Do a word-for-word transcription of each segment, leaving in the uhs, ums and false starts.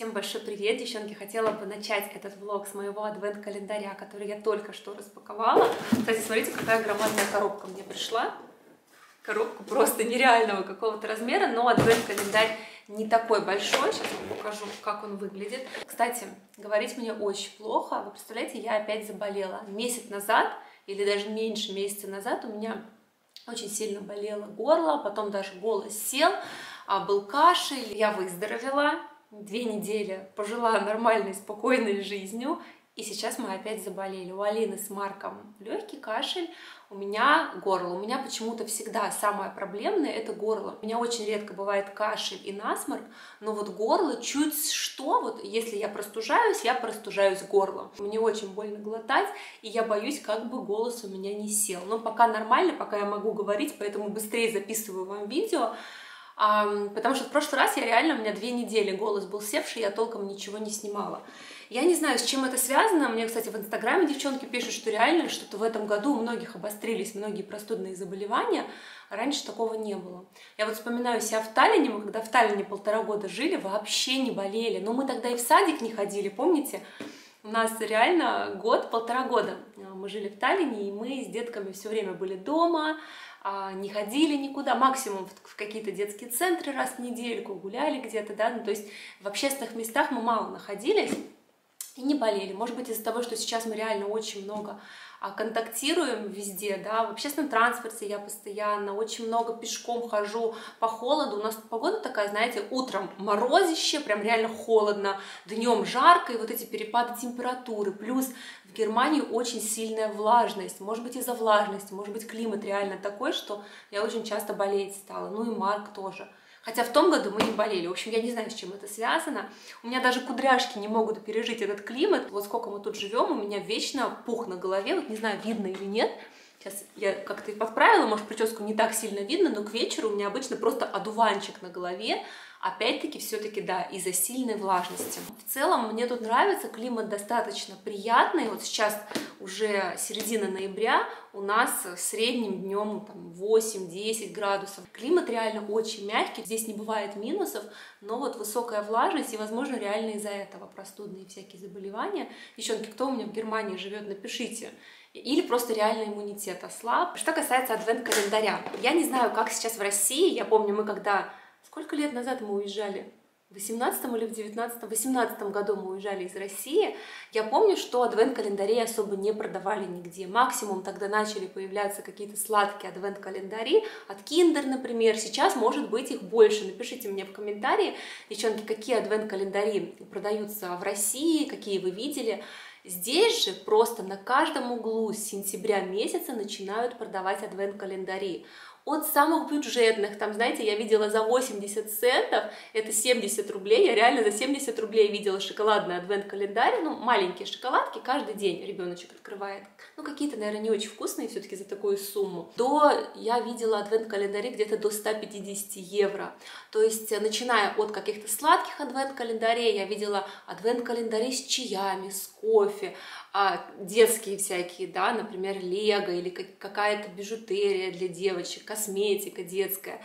Всем большой привет, девчонки! Хотела бы начать этот влог с моего адвент-календаря, который я только что распаковала. Кстати, смотрите, какая громадная коробка мне пришла. Коробку просто нереального какого-то размера, но адвент-календарь не такой большой. Сейчас вам покажу, как он выглядит. Кстати, говорить мне очень плохо. Вы представляете, я опять заболела. Месяц назад, или даже меньше месяца назад, у меня очень сильно болело горло, потом даже голос сел, был кашель. Я выздоровела. Две недели пожила нормальной, спокойной жизнью, и сейчас мы опять заболели. У Алины с Марком легкий кашель, у меня горло. У меня почему-то всегда самое проблемное – это горло. У меня очень редко бывает кашель и насморк, но вот горло чуть что, вот если я простужаюсь, я простужаюсь горлом. Мне очень больно глотать, и я боюсь, как бы голос у меня не сел. Но пока нормально, пока я могу говорить, поэтому быстрее записываю вам видео. Потому что в прошлый раз я реально, у меня две недели голос был севший, я толком ничего не снимала. Я не знаю, с чем это связано. Мне, кстати, в Инстаграме девчонки пишут, что реально что-то в этом году у многих обострились многие простудные заболевания. Раньше такого не было. Я вот вспоминаю себя в Таллине, мы когда в Таллине полтора года жили, вообще не болели. Но мы тогда и в садик не ходили, помните? У нас реально год, полтора года мы жили в Таллине, и мы с детками все время были дома, не ходили никуда, максимум в какие-то детские центры раз в недельку, гуляли где-то, да, ну, то есть в общественных местах мы мало находились и не болели. Может быть, из-за того, что сейчас мы реально очень много контактируем везде, да, в общественном транспорте я постоянно, очень много пешком хожу по холоду, у нас погода такая, знаете, утром морозище, прям реально холодно, днем жарко, и вот эти перепады температуры, плюс в Германии очень сильная влажность, может быть из-за влажности, может быть климат реально такой, что я очень часто болеть стала, ну и Марк тоже. Хотя в том году мы не болели. В общем, я не знаю, с чем это связано. У меня даже кудряшки не могут пережить этот климат. Вот сколько мы тут живем, у меня вечно пух на голове. Вот не знаю, видно или нет. Сейчас я как-то и подправила, может, прическу не так сильно видно, но к вечеру у меня обычно просто одуванчик на голове. Опять-таки, все-таки, да, из-за сильной влажности. В целом, мне тут нравится, климат достаточно приятный. Вот сейчас уже середина ноября, у нас средним днем восемь-десять градусов. Климат реально очень мягкий, здесь не бывает минусов, но вот высокая влажность, и, возможно, реально из-за этого простудные всякие заболевания. Девчонки, кто у меня в Германии живет, напишите. Или просто реально иммунитет ослаб. Что касается адвент-календаря, я не знаю, как сейчас в России, я помню, мы когда... Сколько лет назад мы уезжали? В восемнадцатом или в девятнадцатом? В восемнадцатом году мы уезжали из России. Я помню, что адвент-календарей особо не продавали нигде. Максимум тогда начали появляться какие-то сладкие адвент-календари от Kinder, например. Сейчас, может быть, их больше. Напишите мне в комментарии, девчонки, какие адвент-календари продаются в России, какие вы видели. Здесь же просто на каждом углу с сентября месяца начинают продавать адвент-календари. От самых бюджетных, там, знаете, я видела за восемьдесят центов, это семьдесят рублей, я реально за семьдесят рублей видела шоколадный адвент-календарь, ну, маленькие шоколадки, каждый день ребеночек открывает, ну, какие-то, наверное, не очень вкусные все-таки за такую сумму. До, я видела адвент-календари где-то до ста пятидесяти евро, то есть, начиная от каких-то сладких адвент-календарей, я видела адвент-календари с чаями, с кофе, детские всякие, да, например, лего или какая-то бижутерия для девочек, косметика детская,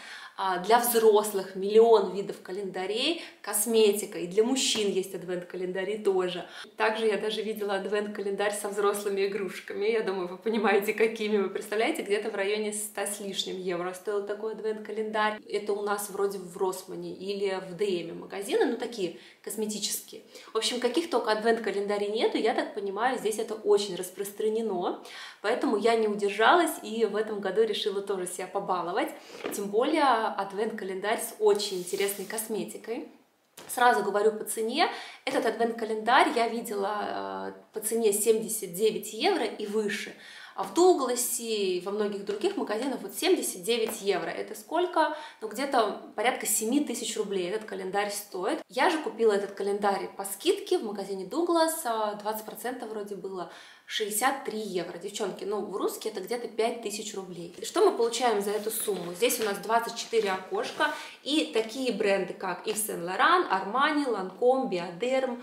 для взрослых миллион видов календарей, косметика, и для мужчин есть адвент-календари тоже. Также я даже видела адвент-календарь со взрослыми игрушками, я думаю, вы понимаете, какими. Вы представляете, где-то в районе ста с лишним евро стоил такой адвент-календарь. Это у нас вроде в Росмане или в ДМ магазины, ну такие косметические. В общем, каких только адвент-календарей нету, я так понимаю, здесь это очень распространено, поэтому я не удержалась и в этом году решила тоже себя побаловать, тем более адвент-календарь с очень интересной косметикой. Сразу говорю по цене, этот адвент-календарь я видела по цене семьдесят девять евро и выше, а в Дугласе и во многих других магазинах вот семьдесят девять евро, это сколько? Ну где-то порядка семи тысяч рублей этот календарь стоит. Я же купила этот календарь по скидке в магазине Douglas, двадцать процентов вроде было, шестьдесят три евро. Девчонки, ну в русский это где-то пять тысяч рублей. Что мы получаем за эту сумму? Здесь у нас двадцать четыре окошка и такие бренды, как Yves Saint Laurent, Армани, Lancome, Bioderm,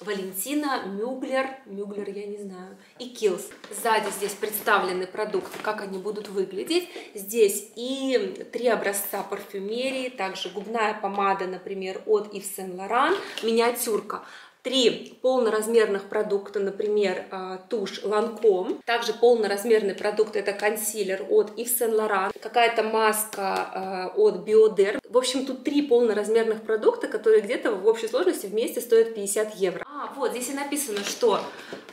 Валентина, Мюглер, Мюглер я не знаю, и Килс. Сзади здесь представлены продукты, как они будут выглядеть. Здесь и три образца парфюмерии, также губная помада, например, от Yves Saint Laurent, миниатюрка. Три полноразмерных продукта, например, тушь Lancome. Также полноразмерный продукт — это консилер от Yves Saint Laurent. Какая-то маска от Bioderm. В общем, тут три полноразмерных продукта, которые где-то в общей сложности вместе стоят пятьдесят евро. А, вот здесь и написано, что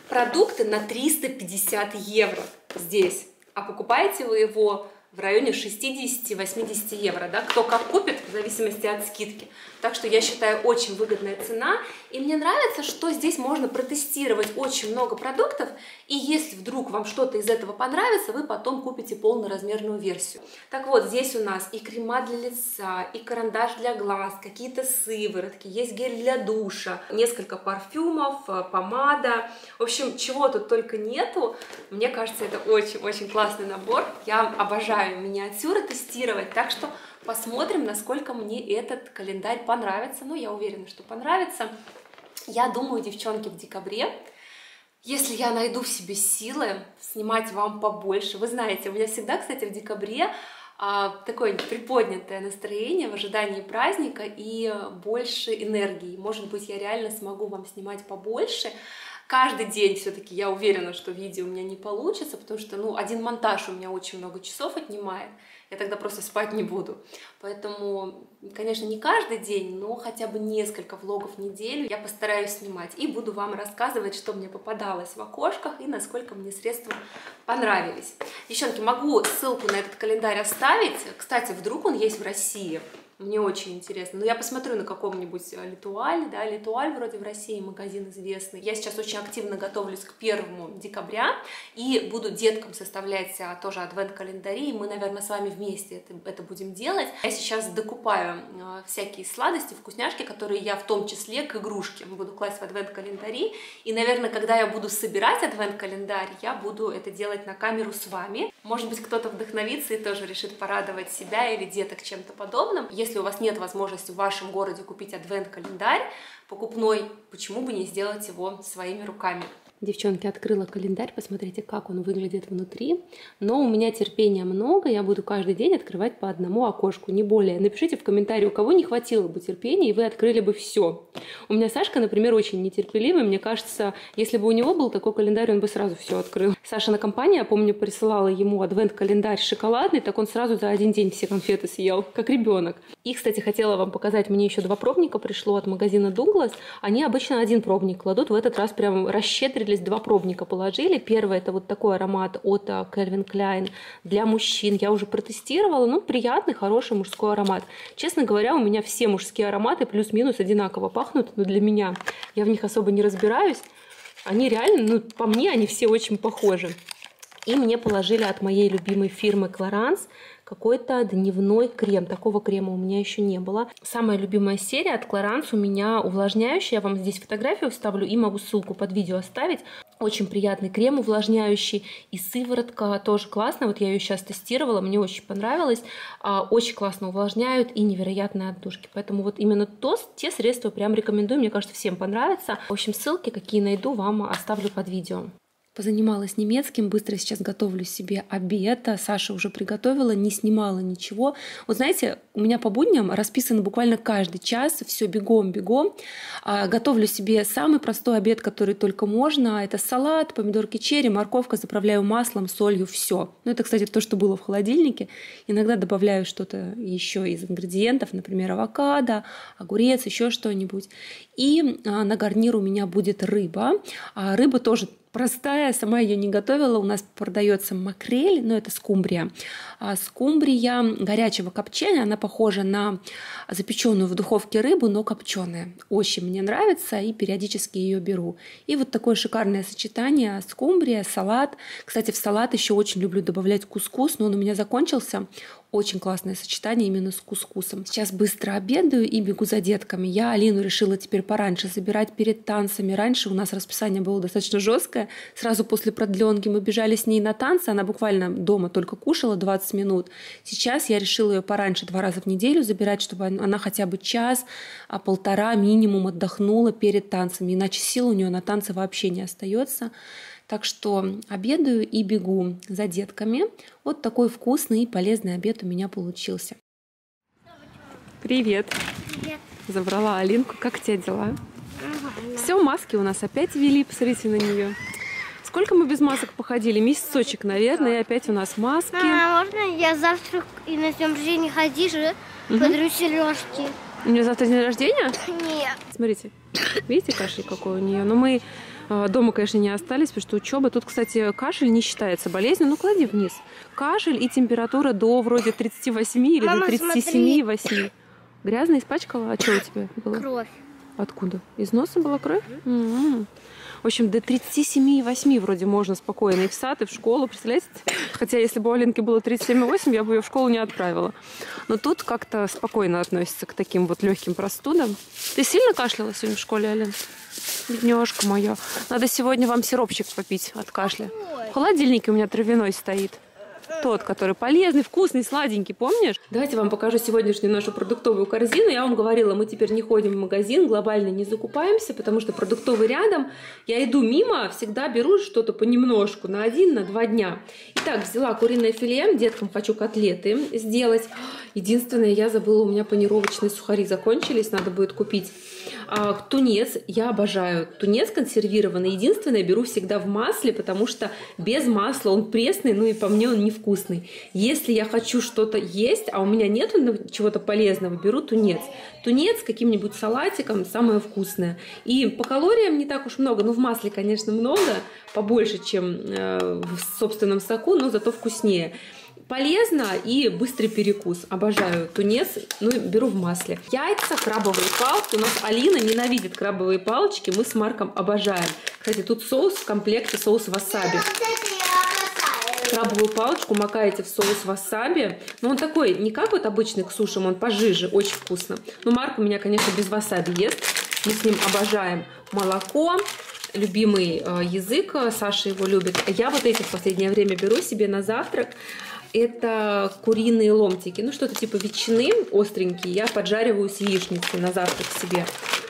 продукты на триста пятьдесят евро здесь. А покупаете вы его в районе шестидесяти-восьмидесяти евро, да, кто как купит, в зависимости от скидки. Так что я считаю, очень выгодная цена, и мне нравится, что здесь можно протестировать очень много продуктов, и если вдруг вам что-то из этого понравится, вы потом купите полноразмерную версию. Так вот, здесь у нас и крема для лица, и карандаш для глаз, какие-то сыворотки, есть гель для душа, несколько парфюмов, помада, в общем, чего тут только нету. Мне кажется, это очень-очень классный набор, я обожаю миниатюры тестировать, так что посмотрим, насколько мне этот календарь понравится. Ну, я уверена, что понравится. Я думаю, девчонки, в декабре, если я найду в себе силы, снимать вам побольше. Вы знаете, у меня всегда, кстати, в декабре а, такое приподнятое настроение в ожидании праздника и больше энергии. Может быть, я реально смогу вам снимать побольше. Каждый день все-таки я уверена, что видео у меня не получится, потому что, ну, один монтаж у меня очень много часов отнимает. Я тогда просто спать не буду. Поэтому, конечно, не каждый день, но хотя бы несколько влогов в неделю я постараюсь снимать. И буду вам рассказывать, что мне попадалось в окошках и насколько мне средства понравились. Девчонки, могу ссылку на этот календарь оставить. Кстати, вдруг он есть в России. Мне очень интересно. Но я посмотрю на каком-нибудь L'Etoile, да, L'Etoile вроде в России магазин известный. Я сейчас очень активно готовлюсь к первому декабря и буду деткам составлять тоже адвент-календари. Мы, наверное, с вами вместе это, это будем делать. Я сейчас докупаю всякие сладости, вкусняшки, которые я в том числе к игрушке буду класть в адвент-календари. И, наверное, когда я буду собирать адвент-календарь, я буду это делать на камеру с вами. Может быть, кто-то вдохновится и тоже решит порадовать себя или деток чем-то подобным. Если у вас нет возможности в вашем городе купить адвент-календарь покупной, почему бы не сделать его своими руками? Девчонки, открыла календарь, посмотрите, как он выглядит внутри. Но у меня терпения много, я буду каждый день открывать по одному окошку, не более. Напишите в комментарии, у кого не хватило бы терпения, и вы открыли бы все. У меня Сашка, например, очень нетерпеливый, мне кажется, если бы у него был такой календарь, он бы сразу все открыл. Саша на компании, я помню, присылала ему адвент-календарь шоколадный, так он сразу за один день все конфеты съел, как ребенок. И, кстати, хотела вам показать, мне еще два пробника пришло от магазина Douglas. Они обычно один пробник кладут, в этот раз прям расщедрили. Два пробника положили. Первый — это вот такой аромат от Calvin Klein для мужчин. Я уже протестировала. Ну, приятный, хороший мужской аромат. Честно говоря, у меня все мужские ароматы плюс-минус одинаково пахнут. Но для меня, я в них особо не разбираюсь. Они реально, ну, по мне, они все очень похожи. И мне положили от моей любимой фирмы Clarins какой-то дневной крем. Такого крема у меня еще не было. Самая любимая серия от Clarins у меня увлажняющая. Я вам здесь фотографию вставлю и могу ссылку под видео оставить. Очень приятный крем увлажняющий. И сыворотка тоже классно. Вот я ее сейчас тестировала, мне очень понравилось. Очень классно увлажняют и невероятные отдушки. Поэтому вот именно то, те средства прям рекомендую. Мне кажется, всем понравится. В общем, ссылки, какие найду, вам оставлю под видео. Позанималась немецким, быстро сейчас готовлю себе обед. Саша уже приготовила, не снимала ничего. Вот знаете, у меня по будням расписано буквально каждый час, все бегом-бегом. Готовлю себе самый простой обед, который только можно. Это салат, помидорки черри, морковка, заправляю маслом, солью, все. Ну, это, кстати, то, что было в холодильнике. Иногда добавляю что-то еще из ингредиентов, например, авокадо, огурец, еще что-нибудь. И на гарнир у меня будет рыба. Рыба тоже простая, сама ее не готовила. У нас продается макрель, но это скумбрия. Скумбрия горячего копчения, она похожа на запеченную в духовке рыбу, но копченая. Очень мне нравится и периодически ее беру. И вот такое шикарное сочетание: скумбрия, салат. Кстати, в салат еще очень люблю добавлять кускус, но он у меня закончился. Очень классное сочетание именно с кускусом. Сейчас быстро обедаю и бегу за детками. Я Алину решила теперь пораньше забирать перед танцами. Раньше у нас расписание было достаточно жесткое. Сразу после продленки мы бежали с ней на танцы. Она буквально дома только кушала двадцать минут. Сейчас я решила ее пораньше два раза в неделю забирать, чтобы она хотя бы час, а полтора минимум отдохнула перед танцами. Иначе сил у нее на танцы вообще не остается. Так что обедаю и бегу за детками. Вот такой вкусный и полезный обед у меня получился. Привет. Привет. Забрала Алинку. Как тебе дела? Ага. Все, маски у нас опять вели, посмотрите на нее. Сколько мы без масок походили? Месяцочек, наверное, и опять у нас маски. Мама, можно я завтра и на день рождения ходи же, угу. Подарю сережки. У нее завтра день рождения? Нет. Смотрите, видите кашель какой у нее? Но мы... Дома, конечно, не остались, потому что учеба. Тут, кстати, кашель не считается болезнью. Ну, клади вниз. Кашель и температура до вроде тридцати восьми или Мама, до тридцати семи восьми. Грязная испачкала? А что у тебя было? Кровь. Откуда? Из носа была кровь? Угу. В общем, до тридцати семи восьми вроде можно спокойно и в сад, и в школу. Представляете? Хотя, если бы у Алинки было тридцать семь и восемь, я бы ее в школу не отправила. Но тут как-то спокойно относится к таким вот легким простудам. Ты сильно кашляла сегодня в школе, Алин? Бедняжка моя. Надо сегодня вам сиропчик попить от кашля. В холодильнике у меня травяной стоит. Тот, который полезный, вкусный, сладенький, помнишь? Давайте вам покажу сегодняшнюю нашу продуктовую корзину. Я вам говорила, мы теперь не ходим в магазин, глобально не закупаемся, потому что продуктовый рядом. Я иду мимо, всегда беру что-то понемножку, на один, на два дня. Итак, взяла куриное филе, деткам хочу котлеты сделать. Единственное, я забыла, у меня панировочные сухари закончились, надо будет купить. А, тунец, я обожаю. Тунец консервированный, единственное, беру всегда в масле, потому что без масла он пресный, ну и по мне он не вкусный. Если я хочу что-то есть, а у меня нет чего-то полезного, беру тунец. Тунец с каким-нибудь салатиком самое вкусное. И по калориям не так уж много, ну в масле, конечно, много, побольше, чем э, в собственном соку, но зато вкуснее. Полезно и быстрый перекус. Обожаю тунец, ну и беру в масле. Яйца, крабовые палки. У нас Алина ненавидит крабовые палочки, мы с Марком обожаем. Кстати, тут соус в комплекте, соус васаби. Крабовую палочку макаете в соус васаби. Но он такой, не как вот обычный к сушам, он пожиже, очень вкусно. Но Марк у меня, конечно, без васаби ест. Мы с ним обожаем молоко. Любимый язык, Саша его любит. Я вот эти в последнее время беру себе на завтрак. Это куриные ломтики, ну что-то типа ветчины, остренькие. Я поджариваю с яичницей на завтрак себе.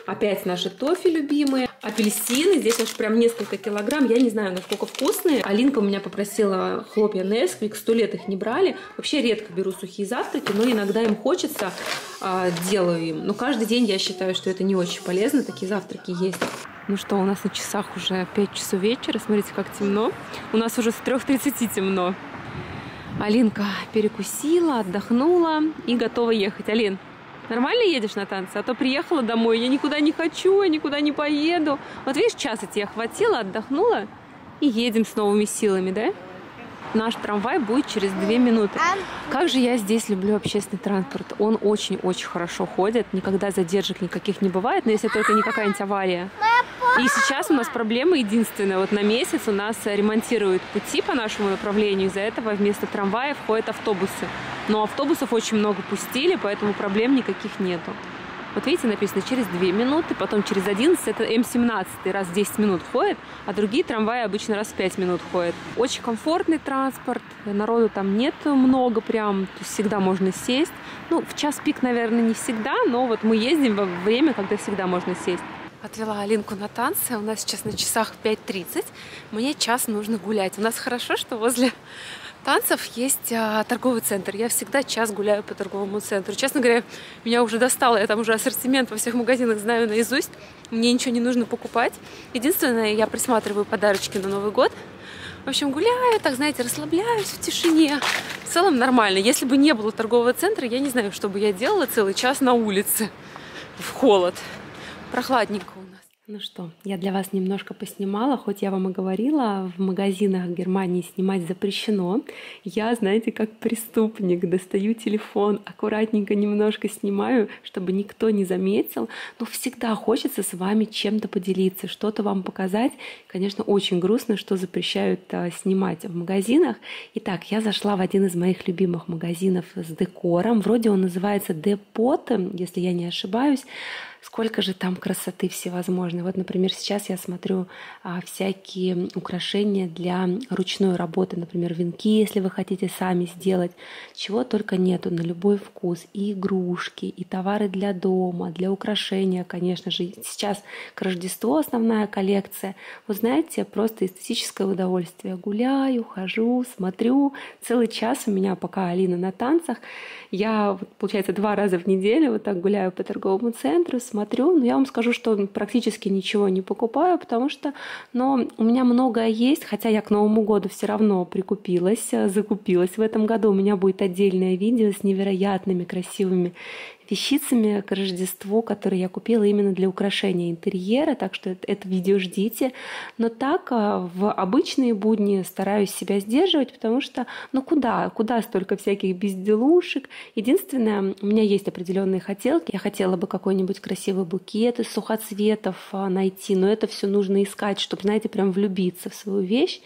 Опять наши тофи любимые. Апельсины, здесь аж прям несколько килограмм. Я не знаю, насколько вкусные. Алинка у меня попросила хлопья Несквик, сто лет их не брали. Вообще редко беру сухие завтраки, но иногда им хочется, делаю им. Но каждый день я считаю, что это не очень полезно, такие завтраки есть. Ну что, у нас на часах уже пять часов вечера. Смотрите, как темно. У нас уже с трёх тридцати темно. Алинка перекусила, отдохнула и готова ехать. Алин, нормально едешь на танцы? А то приехала домой, я никуда не хочу, я никуда не поеду. Вот видишь, часа тебе хватило, отдохнула и едем с новыми силами, да? Наш трамвай будет через две минуты. Как же я здесь люблю общественный транспорт. Он очень-очень хорошо ходит. Никогда задержек никаких не бывает, но если только не какая-нибудь авария. И сейчас у нас проблема единственная. Вот на месяц у нас ремонтируют пути по нашему направлению. Из-за этого вместо трамвая входят автобусы. Но автобусов очень много пустили, поэтому проблем никаких нету. Вот видите, написано через две минуты, потом через одиннадцать, это эм семнадцать, раз в десять минут ходит, а другие трамваи обычно раз в пять минут ходят. Очень комфортный транспорт, народу там нет много прям, то есть всегда можно сесть. Ну, в час пик, наверное, не всегда, но вот мы ездим во время, когда всегда можно сесть. Отвела Алинку на танцы, у нас сейчас на часах пять тридцать, мне час нужно гулять. У нас хорошо, что возле... танцев есть а, торговый центр. Я всегда час гуляю по торговому центру. Честно говоря, меня уже достало. Я там уже ассортимент во всех магазинах знаю наизусть. Мне ничего не нужно покупать. Единственное, я присматриваю подарочки на Новый год. В общем, гуляю, так, знаете, расслабляюсь в тишине. В целом нормально. Если бы не было торгового центра, я не знаю, что бы я делала целый час на улице. В холод. Прохладненько у нас. Ну что, я для вас немножко поснимала, хоть я вам и говорила, в магазинах Германии снимать запрещено. Я, знаете, как преступник, достаю телефон, аккуратненько немножко снимаю, чтобы никто не заметил. Но всегда хочется с вами чем-то поделиться, что-то вам показать. Конечно, очень грустно, что запрещают снимать в магазинах. Итак, я зашла в один из моих любимых магазинов с декором. Вроде он называется Депот, если я не ошибаюсь. Сколько же там красоты всевозможной. Вот, например, сейчас я смотрю а, всякие украшения для ручной работы. Например, венки, если вы хотите сами сделать. Чего только нету, на любой вкус. И игрушки, и товары для дома, для украшения, конечно же. Сейчас к Рождеству основная коллекция. Вы знаете, просто эстетическое удовольствие. Гуляю, хожу, смотрю. Целый час у меня, пока Алина на танцах. Я, получается, два раза в неделю вот так гуляю по торговому центру, смотрю, но я вам скажу, что практически ничего не покупаю, потому что, но у меня многое есть, хотя я к Новому году все равно прикупилась, закупилась. В этом году у меня будет отдельное видео с невероятными красивыми вещицами к Рождеству, которые я купила именно для украшения интерьера, так что это, это видео ждите. Но так в обычные будни стараюсь себя сдерживать, потому что, ну куда, куда столько всяких безделушек. Единственное, у меня есть определенные хотелки. Я хотела бы какой-нибудь красивый букет из сухоцветов найти, но это все нужно искать, чтобы, знаете, прям влюбиться в свою вещь.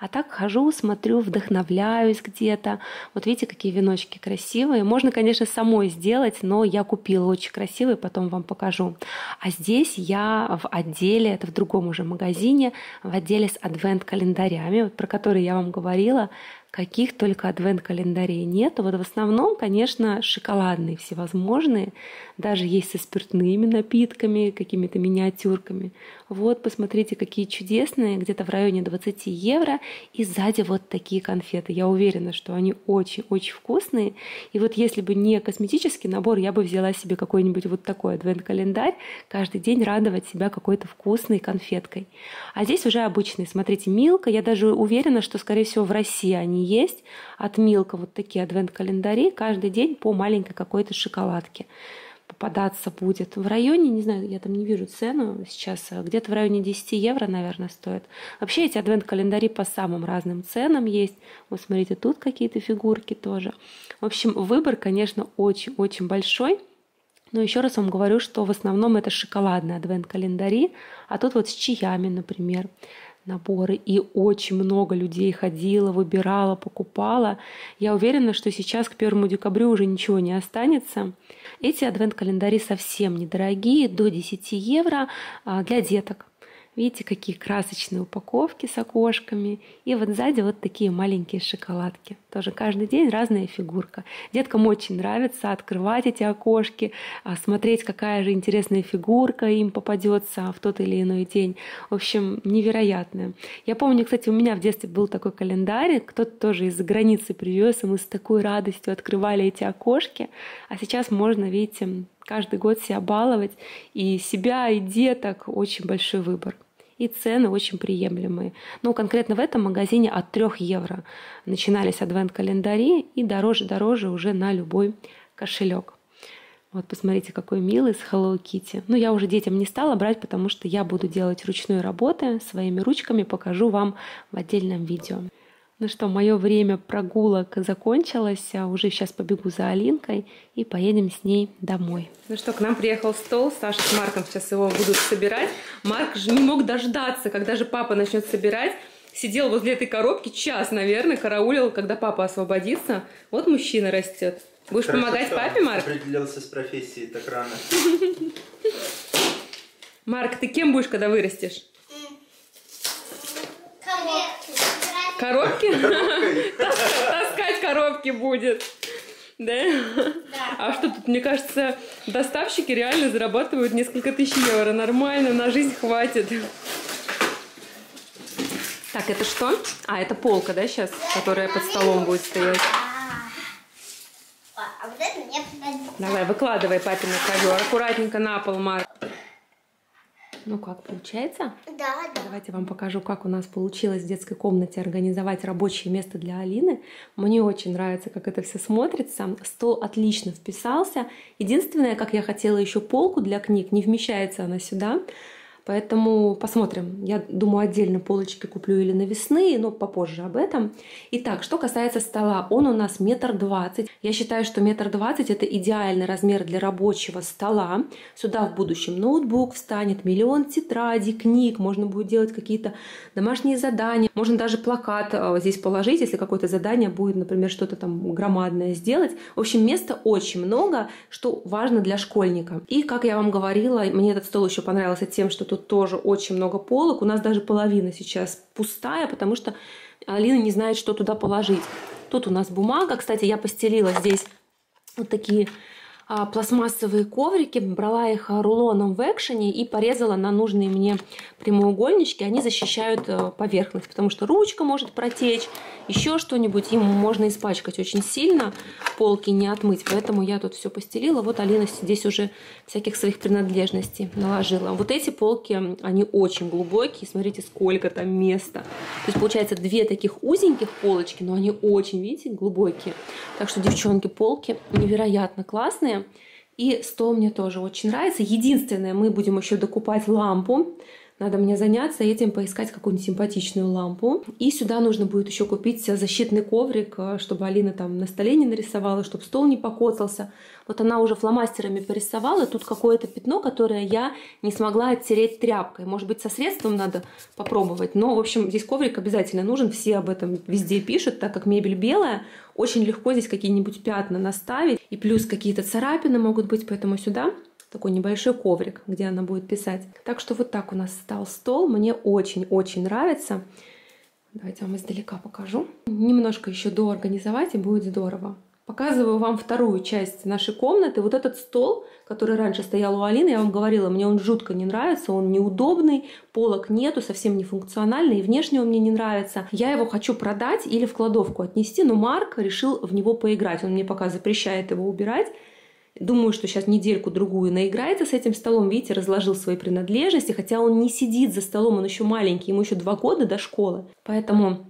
А так хожу, смотрю, вдохновляюсь где-то. Вот видите, какие веночки красивые. Можно, конечно, самой сделать, но я купила очень красивые, потом вам покажу. А здесь я в отделе, это в другом уже магазине, в отделе с адвент-календарями, вот про которые я вам говорила. Каких только адвент-календарей нет. Вот в основном, конечно, шоколадные всевозможные. Даже есть со спиртными напитками, какими-то миниатюрками. Вот, посмотрите, какие чудесные. Где-то в районе двадцати евро. И сзади вот такие конфеты. Я уверена, что они очень-очень вкусные. И вот если бы не косметический набор, я бы взяла себе какой-нибудь вот такой адвент-календарь. Каждый день радовать себя какой-то вкусной конфеткой. А здесь уже обычные. Смотрите, Милка. Я даже уверена, что, скорее всего, в России они есть от Милка вот такие адвент-календари, каждый день по маленькой какой-то шоколадке попадаться будет. В районе, не знаю, я там не вижу цену сейчас, где-то в районе десяти евро, наверное, стоит. Вообще эти адвент-календари по самым разным ценам есть. Вот смотрите, тут какие-то фигурки тоже. В общем, выбор, конечно, очень-очень большой. Но еще раз вам говорю, что в основном это шоколадные адвент-календари, а тут вот с чаями, например, наборы. И очень много людей ходило, выбирало, покупало. Я уверена, что сейчас к первому декабря уже ничего не останется. Эти адвент-календари совсем недорогие, до десяти евро для деток. Видите, какие красочные упаковки с окошками. И вот сзади вот такие маленькие шоколадки. Тоже каждый день разная фигурка. Деткам очень нравится открывать эти окошки, смотреть, какая же интересная фигурка им попадется в тот или иной день. В общем, невероятная. Я помню, кстати, у меня в детстве был такой календарь. Кто-то тоже из-за границы привез, и мы с такой радостью открывали эти окошки. А сейчас можно, видите, каждый год себя баловать. И себя, и деток. Очень большой выбор. И цены очень приемлемые. Но конкретно в этом магазине от трёх евро начинались адвент-календари и дороже-дороже уже на любой кошелек. Вот посмотрите, какой милый с Hello Kitty. Ну, я уже детям не стала брать, потому что я буду делать ручную работу своими ручками, покажу вам в отдельном видео. Ну что, мое время прогулок закончилось, а уже сейчас побегу за Алинкой и поедем с ней домой. Ну что, к нам приехал стол, Саша с Марком сейчас его будут собирать. Марк же не мог дождаться, когда же папа начнет собирать. Сидел возле этой коробки час, наверное, караулил, когда папа освободится. Вот мужчина растет. Будешь Хорошо, помогать папе, Марк? Определился с профессией так рано. Марк, ты кем будешь, когда вырастешь? Коробки? Таскать коробки будет. Да? А что тут, мне кажется, доставщики реально зарабатывают несколько тысяч евро. Нормально, на жизнь хватит. Так, это что? А, это полка, да, сейчас, которая под столом будет стоять. Давай, выкладывай папину ковер. Аккуратненько на пол, Марк. Ну как, получается? Да, да. Давайте вам покажу, как у нас получилось в детской комнате организовать рабочее место для Алины. Мне очень нравится, как это все смотрится. Стол отлично вписался. Единственное, как я хотела еще полку для книг, не вмещается она сюда. Поэтому посмотрим. Я думаю, отдельно полочки куплю или навесные, но попозже об этом. Итак, что касается стола. Он у нас метр двадцать. Я считаю, что метр двадцать это идеальный размер для рабочего стола. Сюда в будущем ноутбук встанет, миллион тетрадей, книг. Можно будет делать какие-то домашние задания. Можно даже плакат здесь положить, если какое-то задание будет, например, что-то там громадное сделать. В общем, места очень много, что важно для школьника. И, как я вам говорила, мне этот стол еще понравился тем, что тут тоже очень много полок. У нас даже половина сейчас пустая, потому что Алина не знает, что туда положить. Тут у нас бумага. Кстати, я постелила здесь вот такие а, пластмассовые коврики. Брала их рулоном в Экшене и порезала на нужные мне прямоугольнички. Они защищают поверхность, потому что ручка может протечь, еще что-нибудь. Им можно испачкать очень сильно, полки не отмыть. Поэтому я тут все постелила. Вот Алина здесь уже всяких своих принадлежностей наложила. Вот эти полки, они очень глубокие. Смотрите, сколько там места. То есть, получается, две таких узеньких полочки, но они очень, видите, глубокие. Так что, девчонки, полки невероятно классные. И стол мне тоже очень нравится. Единственное, мы будем еще докупать лампу. Надо мне заняться этим, поискать какую-нибудь симпатичную лампу. И сюда нужно будет еще купить защитный коврик, чтобы Алина там на столе не нарисовала, чтобы стол не покоцался. Вот она уже фломастерами порисовала. Тут какое-то пятно, которое я не смогла оттереть тряпкой. Может быть, со средством надо попробовать. Но, в общем, здесь коврик обязательно нужен. Все об этом везде пишут, так как мебель белая. Очень легко здесь какие-нибудь пятна наставить. И плюс какие-то царапины могут быть, поэтому сюда... такой небольшой коврик, где она будет писать. Так что вот так у нас стал стол. Мне очень-очень нравится. Давайте я вам издалека покажу. Немножко еще доорганизовать, и будет здорово. Показываю вам вторую часть нашей комнаты. Вот этот стол, который раньше стоял у Алины, я вам говорила, мне он жутко не нравится, он неудобный, полок нету, совсем не функциональный, и внешне он мне не нравится. Я его хочу продать или в кладовку отнести, но Марк решил в него поиграть. Он мне пока запрещает его убирать. Думаю, что сейчас недельку-другую наиграется с этим столом. Видите, разложил свои принадлежности. Хотя он не сидит за столом, он еще маленький. Ему еще два года до школы. Поэтому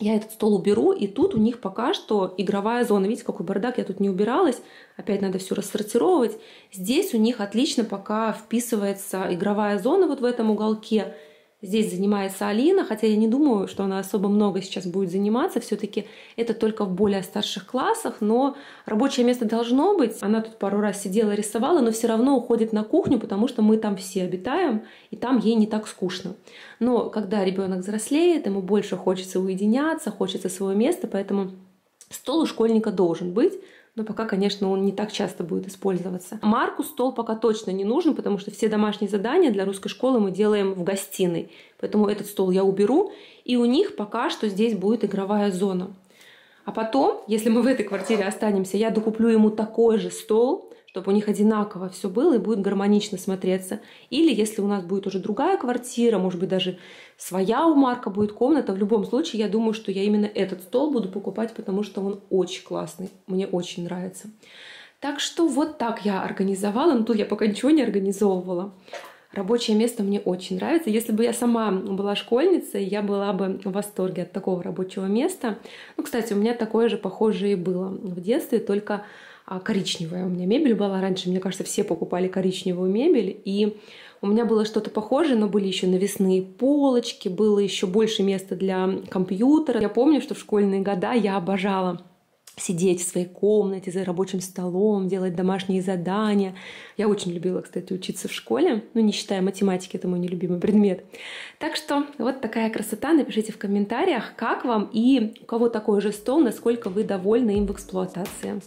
я этот стол уберу. И тут у них пока что игровая зона. Видите, какой бардак, я тут не убиралась. Опять надо все рассортировать. Здесь у них отлично пока вписывается игровая зона вот в этом уголке. Здесь занимается Алина, хотя я не думаю, что она особо много сейчас будет заниматься. Все-таки это только в более старших классах, но рабочее место должно быть. Она тут пару раз сидела, рисовала, но все равно уходит на кухню, потому что мы там все обитаем, и там ей не так скучно. Но когда ребенок взрослеет, ему больше хочется уединяться, хочется свое место, поэтому стол у школьника должен быть. Но пока, конечно, он не так часто будет использоваться. Марку стол пока точно не нужен, потому что все домашние задания для русской школы мы делаем в гостиной. Поэтому этот стол я уберу, и у них пока что здесь будет игровая зона. А потом, если мы в этой квартире останемся, я докуплю ему такой же стол, чтобы у них одинаково все было и будет гармонично смотреться. Или если у нас будет уже другая квартира, может быть, даже своя у Марка будет комната, в любом случае, я думаю, что я именно этот стол буду покупать, потому что он очень классный, мне очень нравится. Так что вот так я организовала, но тут я пока ничего не организовывала. Рабочее место мне очень нравится. Если бы я сама была школьницей, я была бы в восторге от такого рабочего места. Ну, кстати, у меня такое же похожее и было в детстве, только... коричневая у меня мебель была. Раньше, мне кажется, все покупали коричневую мебель. И у меня было что-то похожее, но были еще навесные полочки, было еще больше места для компьютера. Я помню, что в школьные года я обожала сидеть в своей комнате за рабочим столом, делать домашние задания. Я очень любила, кстати, учиться в школе. Ну, не считая математики, это мой нелюбимый предмет. Так что вот такая красота. Напишите в комментариях, как вам и у кого такой же стол, насколько вы довольны им в эксплуатации.